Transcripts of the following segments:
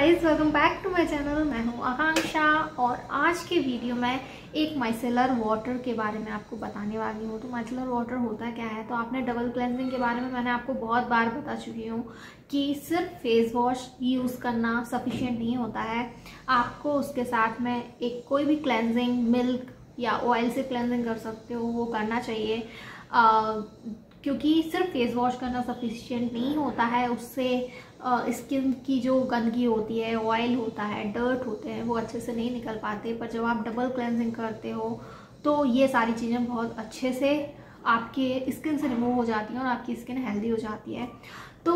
Guys, welcome back to my channel. मैं हूं आकांक्षा और आज के वीडियो में एक माइसेलर वाटर के बारे में आपको बताने वाली हूं। तो माइसेलर वाटर होता क्या है, तो आपने डबल क्लेंजिंग के बारे में मैंने आपको बहुत बार बता चुकी हूं कि सिर्फ फेस वॉश यूज़ करना सफिशिएंट नहीं होता है, आपको उसके साथ में एक कोई भी क्लेंजिंग मिल्क या ऑयल से क्लेंजिंग कर सकते हो, वो करना चाहिए। क्योंकि सिर्फ फेस वॉश करना सफिशिएंट नहीं होता है, उससे स्किन की जो गंदगी होती है, ऑयल होता है, डर्ट होते हैं, वो अच्छे से नहीं निकल पाते। पर जब आप डबल क्लेंजिंग करते हो तो ये सारी चीज़ें बहुत अच्छे से आपके स्किन से रिमूव हो जाती हैं और आपकी स्किन हेल्दी हो जाती है। तो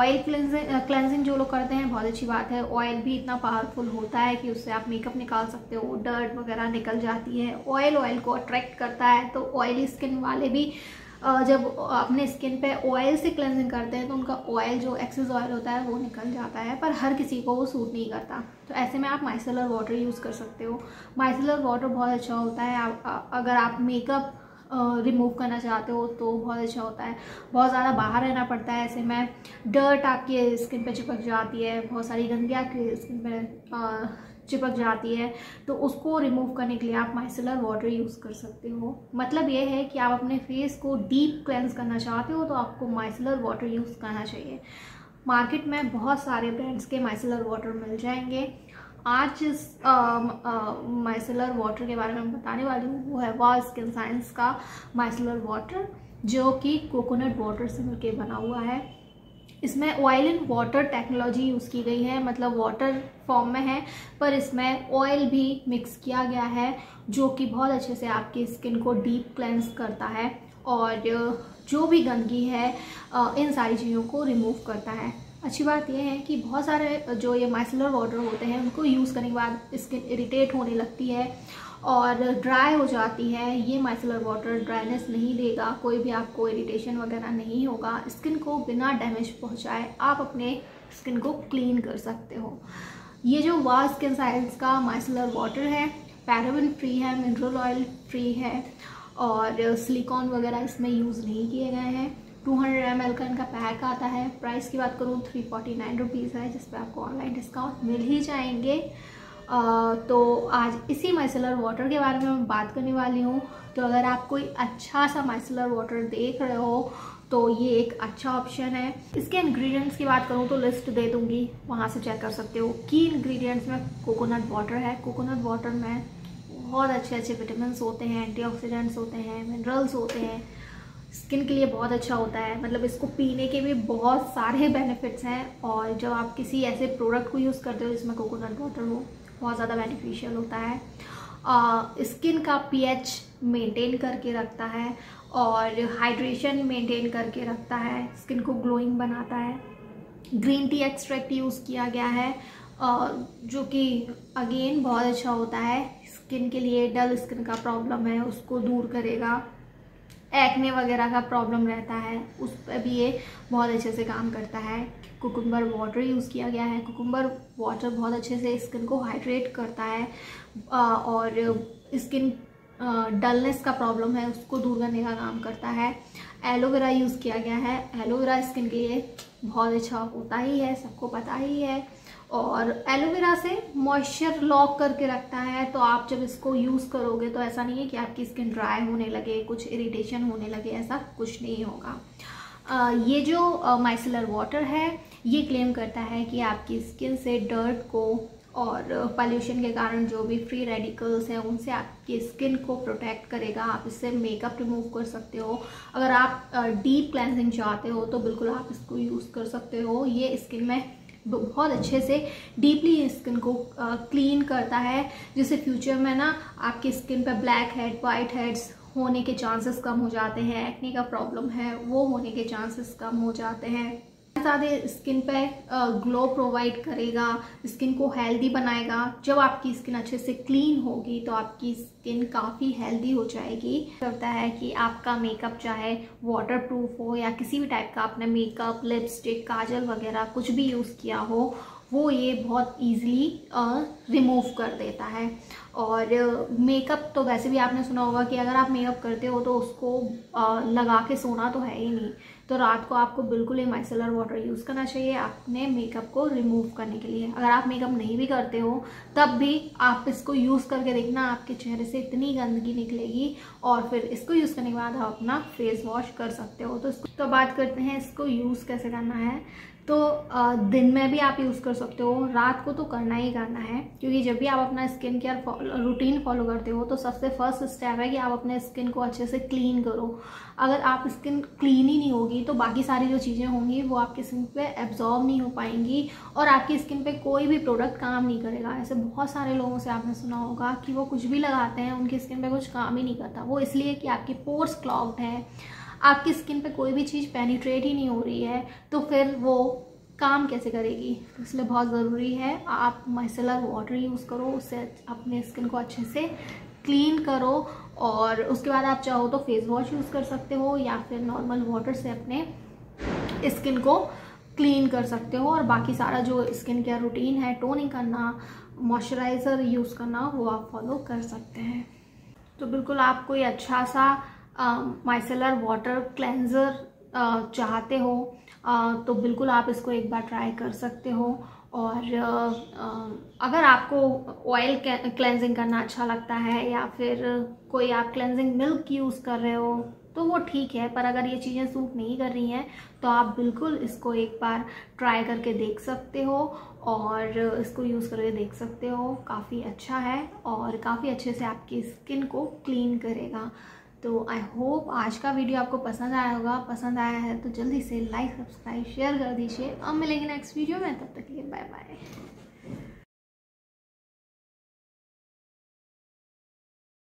ऑयल क्लेंजिंग जो लोग करते हैं बहुत अच्छी बात है। ऑयल भी इतना पावरफुल होता है कि उससे आप मेकअप निकाल सकते हो, डर्ट वगैरह निकल जाती है। ऑयल को अट्रैक्ट करता है, तो ऑयली स्किन वाले भी जब अपने स्किन पे ऑयल से क्लेंजिंग करते हैं तो उनका ऑयल जो एक्सेस ऑयल होता है वो निकल जाता है, पर हर किसी को वो सूट नहीं करता। तो ऐसे में आप माइसेलर वाटर यूज़ कर सकते हो। माइसेलर वाटर बहुत अच्छा होता है। अगर आप मेकअप रिमूव करना चाहते हो तो बहुत अच्छा होता है। बहुत ज़्यादा बाहर रहना पड़ता है, ऐसे में डर्ट आपके स्किन पे चिपक जाती है, बहुत सारी गंदगी आपकी स्किन पे चिपक जाती है। तो उसको रिमूव करने के लिए आप माइसेलर वाटर यूज़ कर सकते हो। मतलब ये है कि आप अपने फेस को डीप क्लेंस करना चाहते हो तो आपको माइसेलर वाटर यूज़ करना चाहिए। मार्केट में बहुत सारे ब्रांड्स के माइसेलर वाटर मिल जाएंगे। आज इस माइसेलर वाटर के बारे में बताने वाली हूँ, वो है वॉव स्किन साइंस का माइसेलर वाटर, जो कि कोकोनट वाटर से मिलके बना हुआ है। इसमें oil and water technology use की गई है, मतलब वाटर फॉर्म में है पर इसमें ऑयल भी मिक्स किया गया है, जो कि बहुत अच्छे से आपकी स्किन को डीप क्लेंस करता है और जो भी गंदगी है इन सारी चीज़ों को रिमूव करता है। अच्छी बात यह है कि बहुत सारे जो ये माइसेलर वाटर होते हैं उनको यूज़ करने के बाद स्किन इरिटेट होने लगती है और ड्राई हो जाती है। ये माइसेलर वाटर ड्राइनेस नहीं देगा, कोई भी आपको इरिटेशन वगैरह नहीं होगा। स्किन को बिना डैमेज पहुंचाए आप अपने स्किन को क्लीन कर सकते हो। ये जो वॉव स्किन साइंस का माइसेलर वाटर है, पैराबेन फ्री है, मिनरल ऑयल फ्री है और सिलिकॉन वगैरह इसमें यूज़ नहीं किए गए हैं। 200 ml का इनका पैक आता है। प्राइस की बात करूँ 349 रुपीज़ है, जिस पर आपको ऑनलाइन डिस्काउंट मिल ही जाएंगे। तो आज इसी माइसेलर वाटर के बारे में मैं बात करने वाली हूँ। तो अगर आप कोई अच्छा सा माइसेलर वाटर देख रहे हो तो ये एक अच्छा ऑप्शन है। इसके इंग्रेडिएंट्स की बात करूँ तो लिस्ट दे दूँगी, वहाँ से चेक कर सकते हो। की इंग्रेडिएंट्स में कोकोनट वाटर है। कोकोनट वाटर में बहुत अच्छे अच्छे विटामिन्स होते हैं, एंटीऑक्सीडेंट्स होते हैं, मिनरल्स होते हैं, स्किन के लिए बहुत अच्छा होता है। मतलब इसको पीने के भी बहुत सारे बेनिफिट्स हैं और जब आप किसी ऐसे प्रोडक्ट को यूज़ करते हो जिसमें कोकोनट वाटर हो, बहुत ज़्यादा बेनिफिशियल होता है। स्किन का पीएच मेंटेन करके रखता है और हाइड्रेशन मेंटेन करके रखता है, स्किन को ग्लोइंग बनाता है। ग्रीन टी एक्सट्रैक्ट यूज़ किया गया है जो कि अगेन बहुत अच्छा होता है, स्किन के लिए। डल स्किन का प्रॉब्लम है उसको दूर करेगा, एक्ने वगैरह का प्रॉब्लम रहता है उस पर भी ये बहुत अच्छे से काम करता है। कुकुम्बर वाटर यूज़ किया गया है। कुकुम्बर वाटर बहुत अच्छे से स्किन को हाइड्रेट करता है और स्किन डलनेस का प्रॉब्लम है उसको दूर करने का काम करता है। एलोवेरा यूज़ किया गया है। एलोवेरा स्किन के लिए बहुत अच्छा होता ही है, सबको पता ही है। और एलोवेरा से मॉइस्चर लॉक करके रखता है, तो आप जब इसको यूज़ करोगे तो ऐसा नहीं है कि आपकी स्किन ड्राई होने लगे, कुछ इरिटेशन होने लगे, ऐसा कुछ नहीं होगा। ये जो माइसेलर वाटर है ये क्लेम करता है कि आपकी स्किन से डर्ट को और पॉल्यूशन के कारण जो भी फ्री रेडिकल्स हैं उनसे आपकी स्किन को प्रोटेक्ट करेगा। आप इससे मेकअप रिमूव कर सकते हो। अगर आप डीप क्लेंजिंग चाहते हो तो बिल्कुल आप इसको यूज़ कर सकते हो। ये स्किन में बहुत अच्छे से डीपली स्किन को क्लीन करता है, जिससे फ्यूचर में ना आपकी स्किन पर ब्लैक हेड, वाइट हेड्स होने के चांसेस कम हो जाते हैं। एक्ने का प्रॉब्लम है वो होने के चांसेस कम हो जाते हैं। सारे स्किन पे ग्लो प्रोवाइड करेगा, स्किन को हेल्दी बनाएगा। जब आपकी स्किन अच्छे से क्लीन होगी तो आपकी स्किन काफ़ी हेल्दी हो जाएगी। करता है कि आपका मेकअप चाहे वाटरप्रूफ हो या किसी भी टाइप का आपने मेकअप, लिपस्टिक, काजल वगैरह कुछ भी यूज़ किया हो, वो ये बहुत ईजिली रिमूव कर देता है। और मेकअप तो वैसे भी आपने सुना होगा कि अगर आप मेकअप करते हो तो उसको लगा के सोना तो है ही नहीं, तो रात को आपको बिल्कुल ही माइसलर वाटर यूज़ करना चाहिए अपने मेकअप को रिमूव करने के लिए। अगर आप मेकअप नहीं भी करते हो तब भी आप इसको यूज़ करके देखना, आपके चेहरे से इतनी गंदगी निकलेगी। और फिर इसको यूज़ करने के बाद आप अपना फेस वॉश कर सकते हो। तो बात करते हैं इसको यूज़ कैसे करना है। तो दिन में भी आप यूज़ कर सकते हो, रात को तो करना ही करना है, क्योंकि जब भी आप अपना स्किन केयर रूटीन फॉलो करते हो तो सबसे फर्स्ट स्टेप है कि आप अपने स्किन को अच्छे से क्लीन करो। अगर आप स्किन क्लीन ही नहीं होगी तो बाकी सारी जो चीज़ें होंगी वो आपकी स्किन पे एब्जॉर्ब नहीं हो पाएंगी और आपकी स्किन पे कोई भी प्रोडक्ट काम नहीं करेगा। ऐसे बहुत सारे लोगों से आपने सुना होगा कि वो कुछ भी लगाते हैं, उनकी स्किन पर कुछ काम ही नहीं करता। वो इसलिए कि आपकी पोर्स क्लॉग्ड है, आपकी स्किन पे कोई भी चीज़ पेनिट्रेट ही नहीं हो रही है, तो फिर वो काम कैसे करेगी। इसलिए बहुत ज़रूरी है आप माइसलर वाटर यूज़ करो, उससे अपने स्किन को अच्छे से क्लीन करो। और उसके बाद आप चाहो तो फेस वॉश यूज़ कर सकते हो या फिर नॉर्मल वाटर से अपने स्किन को क्लीन कर सकते हो। और बाकी सारा जो स्किन केयर रूटीन है, टोनिंग करना, मॉइस्चराइज़र यूज़ करना, वो आप फॉलो कर सकते हैं। तो बिल्कुल आप कोई अच्छा सा माइसलर वाटर क्लेंजर चाहते हो तो बिल्कुल आप इसको एक बार ट्राई कर सकते हो। और अगर आपको ऑयल क्लेंजिंग करना अच्छा लगता है या फिर कोई आप क्लेंजिंग मिल्क यूज़ कर रहे हो तो वो ठीक है, पर अगर ये चीज़ें सूट नहीं कर रही हैं तो आप बिल्कुल इसको एक बार ट्राई करके देख सकते हो और इसको यूज़ करके देख सकते हो। काफ़ी अच्छा है और काफ़ी अच्छे से आपकी स्किन को क्लीन करेगा। तो आई होप आज का वीडियो आपको पसंद आया होगा। पसंद आया है तो जल्दी से लाइक, सब्सक्राइब, शेयर कर दीजिए। अब मिलेंगे नेक्स्ट वीडियो में, तब तक के लिए बाय बाय।